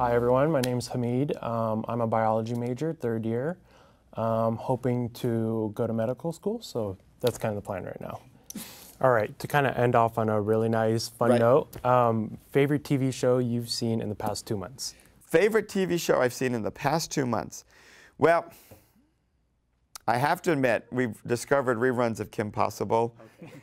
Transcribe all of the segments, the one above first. Hi everyone, my name's Hamid. I'm a biology major, third year. Hoping to go to medical school, so that's kind of the plan right now. All right, to kind of end off on a really nice, fun note, favorite TV show you've seen in the past 2 months? Favorite TV show I've seen in the past 2 months? Well, I have to admit, we've discovered reruns of Kim Possible,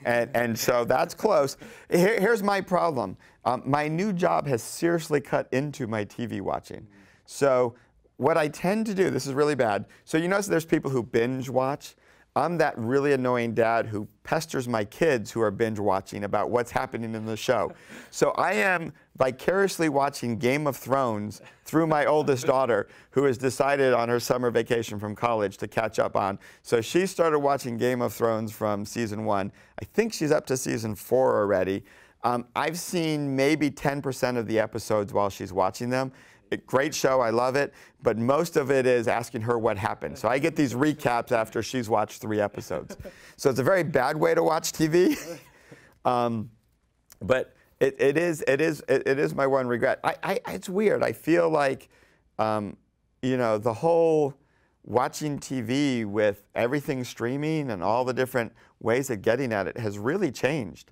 and so that's close. Here's my problem. My new job has seriously cut into my TV watching. So what I tend to do, this is really bad, so you notice there's people who binge watch. I'm that really annoying dad who pesters my kids who are binge watching about what's happening in the show. So I am vicariously watching Game of Thrones through my oldest daughter, who has decided on her summer vacation from college to catch up on. So she started watching Game of Thrones from season 1. I think she's up to season 4 already. I've seen maybe 10% of the episodes while she's watching them. Great show, I love it, but most of it is asking her what happened. So I get these recaps after she's watched 3 episodes. So it's a very bad way to watch TV, but it is my one regret. It's weird. I feel like, you know, the whole watching TV with everything streaming and all the different ways of getting at it has really changed.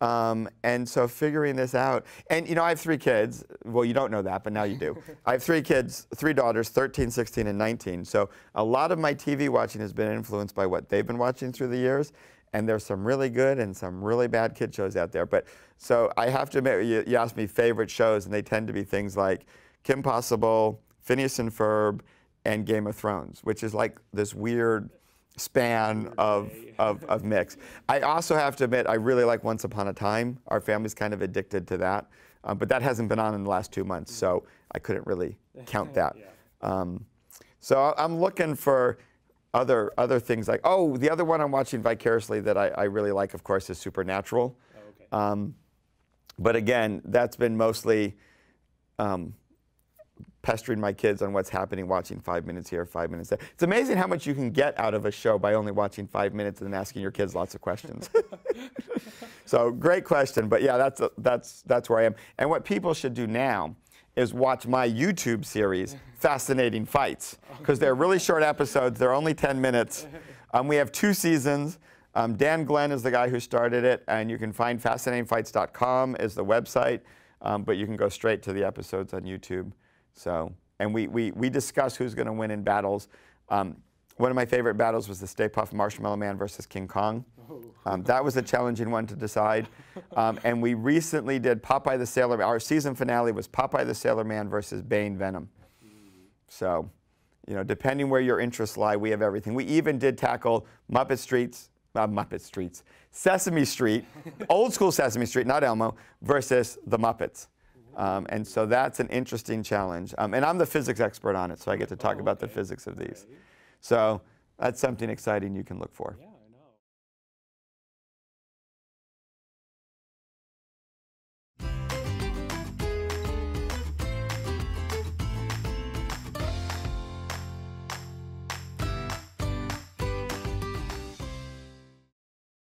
And so figuring this out, and you know, I have 3 kids. Well, you don't know that, but now you do. I have 3 kids, 3 daughters, 13, 16, and 19. So a lot of my TV watching has been influenced by what they've been watching through the years. And there's some really good and some really bad kid shows out there. But so I have to admit, you asked me favorite shows, and they tend to be things like Kim Possible, Phineas and Ferb, and Game of Thrones, which is like this weird span of mix. I also have to admit, I really like Once Upon a Time. Our family's kind of addicted to that, but that hasn't been on in the last 2 months, so I couldn't really count that. So I'm looking for other things like, oh, the other one I'm watching vicariously that I really like, of course, is Supernatural. Oh, okay. But again, that's been mostly pestering my kids on what's happening, watching 5 minutes here, 5 minutes there. It's amazing how much you can get out of a show by only watching 5 minutes and then asking your kids lots of questions. So great question, but yeah, that's where I am. And what people should do now is watch my YouTube series, Fascinating Fights, because they're really short episodes. They're only 10 minutes. We have 2 seasons. Dan Glenn is the guy who started it, and you can find fascinatingfights.com is the website, but you can go straight to the episodes on YouTube. So, and we discuss who's going to win in battles. One of my favorite battles was the Stay Puft Marshmallow Man versus King Kong. That was a challenging one to decide. And we recently did Popeye the Sailor Man. Our season finale was Popeye the Sailor Man versus Bane Venom. So, you know, depending where your interests lie, we have everything. We even did tackle Sesame Street, old school Sesame Street, not Elmo, versus the Muppets. And so that's an interesting challenge. And I'm the physics expert on it, so I get to talk about the physics of these. So that's something exciting you can look for. Yeah.